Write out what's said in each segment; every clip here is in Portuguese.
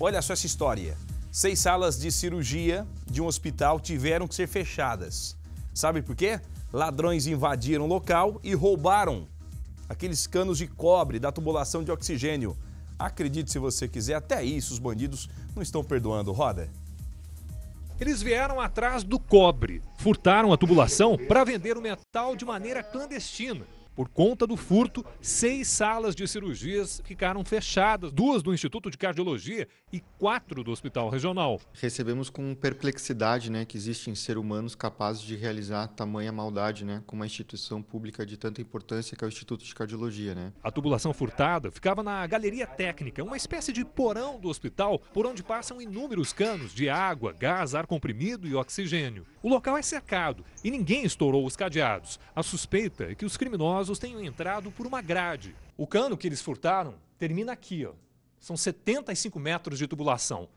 Olha só essa história. 6 salas de cirurgia de um hospital tiveram que ser fechadas. Sabe por quê? Ladrões invadiram o local e roubaram aqueles canos de cobre da tubulação de oxigênio. Acredite se você quiser, até isso os bandidos não estão perdoando. Roda. Eles vieram atrás do cobre, furtaram a tubulação para vender o metal de maneira clandestina. Por conta do furto, 6 salas de cirurgias ficaram fechadas, 2 do Instituto de Cardiologia e 4 do Hospital Regional. Recebemos com perplexidade, que existem seres humanos capazes de realizar tamanha maldade, com uma instituição pública de tanta importância que é o Instituto de Cardiologia, A tubulação furtada ficava na galeria técnica, uma espécie de porão do hospital, por onde passam inúmeros canos de água, gás, ar comprimido e oxigênio. O local é cercado e ninguém estourou os cadeados. A suspeita é que os criminosos tenham entrado por uma grade. O cano que eles furtaram termina aqui, ó. São 75 metros de tubulação.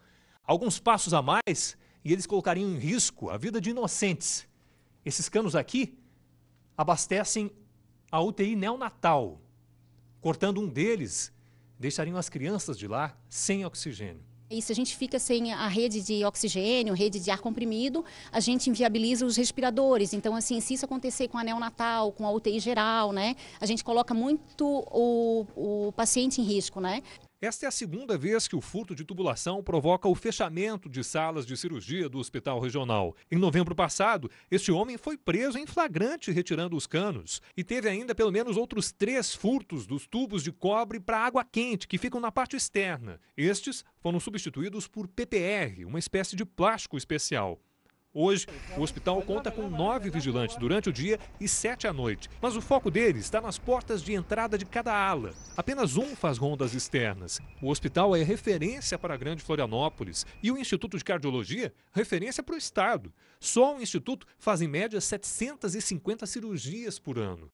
Alguns passos a mais e eles colocariam em risco a vida de inocentes. Esses canos aqui abastecem a UTI neonatal. Cortando um deles, deixariam as crianças de lá sem oxigênio. E se a gente fica sem a rede de oxigênio, rede de ar comprimido, a gente inviabiliza os respiradores. Então, assim, se isso acontecer com a neonatal, com a UTI geral, a gente coloca muito o paciente em risco, Esta é a 2ª vez que o furto de tubulação provoca o fechamento de salas de cirurgia do Hospital Regional. Em novembro passado, este homem foi preso em flagrante retirando os canos e teve ainda pelo menos outros 3 furtos dos tubos de cobre para água quente que ficam na parte externa. Estes foram substituídos por PPR, uma espécie de plástico especial. Hoje, o hospital conta com 9 vigilantes durante o dia e 7 à noite. Mas o foco deles está nas portas de entrada de cada ala. Apenas um faz rondas externas. O hospital é referência para a Grande Florianópolis e o Instituto de Cardiologia, referência para o estado. Só o instituto faz, em média, 750 cirurgias por ano.